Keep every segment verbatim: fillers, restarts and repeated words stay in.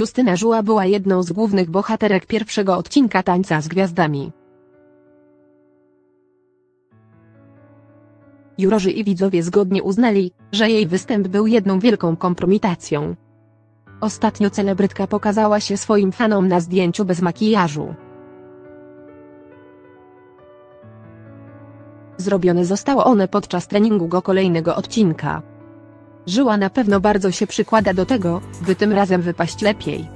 Justyna Żyła była jedną z głównych bohaterek pierwszego odcinka Tańca z Gwiazdami. Jurorzy i widzowie zgodnie uznali, że jej występ był jedną wielką kompromitacją. Ostatnio celebrytka pokazała się swoim fanom na zdjęciu bez makijażu. Zrobione zostało one podczas treningu go kolejnego odcinka. Żyła na pewno bardzo się przykłada do tego, by tym razem wypaść lepiej.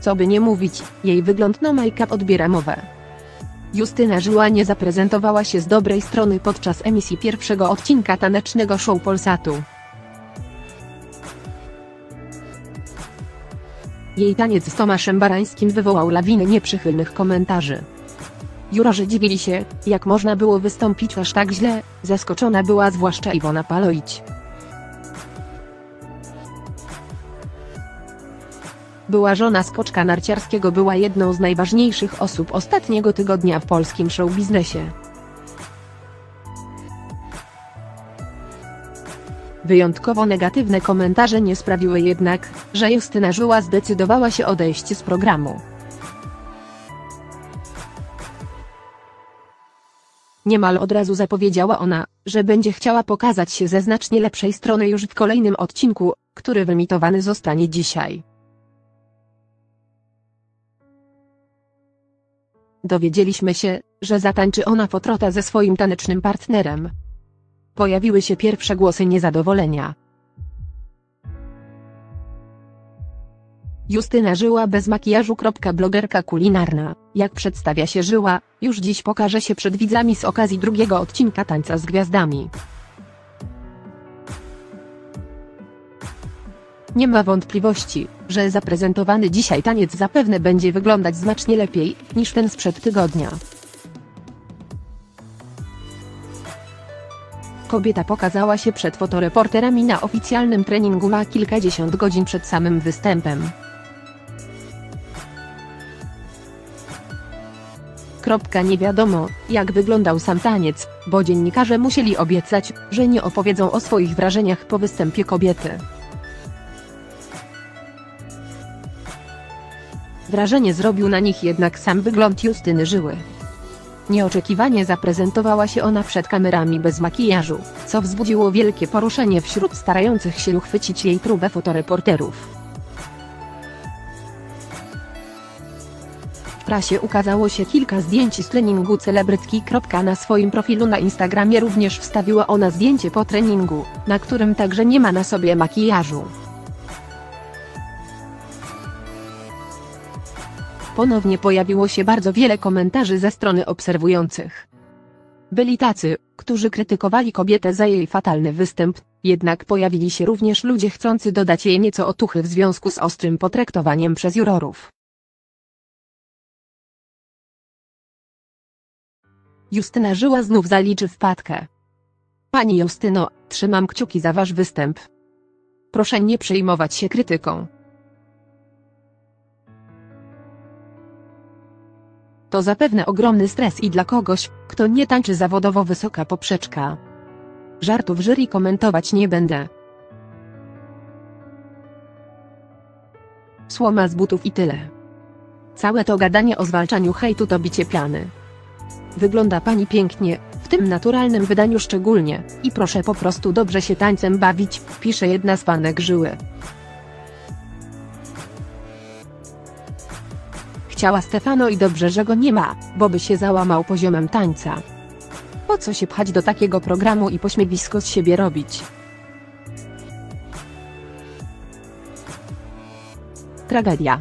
Co by nie mówić, jej wygląd na make-up odbiera mowę. Justyna Żyła nie zaprezentowała się z dobrej strony podczas emisji pierwszego odcinka tanecznego show Polsatu. Jej taniec z Tomaszem Barańskim wywołał lawinę nieprzychylnych komentarzy. Jurorzy dziwili się, jak można było wystąpić aż tak źle, zaskoczona była zwłaszcza Iwona Pavlović. Była żona skoczka narciarskiego była jedną z najważniejszych osób ostatniego tygodnia w polskim showbiznesie. Wyjątkowo negatywne komentarze nie sprawiły jednak, że Justyna Żyła zdecydowała się odejść z programu. Niemal od razu zapowiedziała ona, że będzie chciała pokazać się ze znacznie lepszej strony już w kolejnym odcinku, który wyemitowany zostanie dzisiaj. Dowiedzieliśmy się, że zatańczy ona fotrota ze swoim tanecznym partnerem. Pojawiły się pierwsze głosy niezadowolenia. Justyna Żyła bez makijażu. Blogerka kulinarna, jak przedstawia się Żyła, już dziś pokaże się przed widzami z okazji drugiego odcinka Tańca z Gwiazdami. Nie ma wątpliwości, że zaprezentowany dzisiaj taniec zapewne będzie wyglądać znacznie lepiej niż ten sprzed tygodnia. Kobieta pokazała się przed fotoreporterami na oficjalnym treningu na kilkadziesiąt godzin przed samym występem. Nie wiadomo, jak wyglądał sam taniec, bo dziennikarze musieli obiecać, że nie opowiedzą o swoich wrażeniach po występie kobiety. Wrażenie zrobił na nich jednak sam wygląd Justyny Żyły. Nieoczekiwanie zaprezentowała się ona przed kamerami bez makijażu, co wzbudziło wielkie poruszenie wśród starających się uchwycić jej próbę fotoreporterów. W prasie ukazało się kilka zdjęć z treningu celebrytki. Na swoim profilu na Instagramie również wstawiła ona zdjęcie po treningu, na którym także nie ma na sobie makijażu. Ponownie pojawiło się bardzo wiele komentarzy ze strony obserwujących. Byli tacy, którzy krytykowali kobietę za jej fatalny występ, jednak pojawili się również ludzie chcący dodać jej nieco otuchy w związku z ostrym potraktowaniem przez jurorów. Justyna Żyła znów zaliczy wpadkę. Pani Justyno, trzymam kciuki za wasz występ. Proszę nie przejmować się krytyką. To zapewne ogromny stres i dla kogoś, kto nie tańczy zawodowo wysoka poprzeczka. Żartów jury komentować nie będę. Słoma z butów i tyle. Całe to gadanie o zwalczaniu hejtu to bicie piany. Wygląda pani pięknie, w tym naturalnym wydaniu szczególnie, i proszę po prostu dobrze się tańcem bawić, pisze jedna z fanek Żyły. Chciała Stefano i dobrze, że go nie ma, bo by się załamał poziomem tańca. Po co się pchać do takiego programu i pośmiewisko z siebie robić? Tragedia.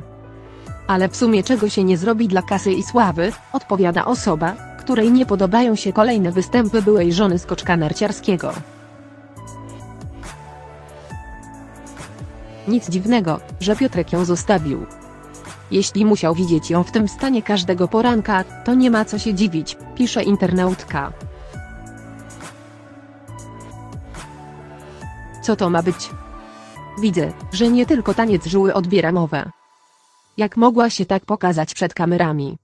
Ale w sumie czego się nie zrobi dla kasy i sławy, odpowiada osoba, której nie podobają się kolejne występy byłej żony skoczka narciarskiego. Nic dziwnego, że Piotrek ją zostawił. Jeśli musiał widzieć ją w tym stanie każdego poranka, to nie ma co się dziwić, pisze internautka. Co to ma być? Widzę, że nie tylko taniec Żyły odbiera mowę. Jak mogła się tak pokazać przed kamerami?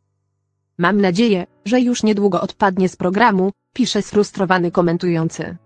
Mam nadzieję, że już niedługo odpadnie z programu, pisze sfrustrowany komentujący.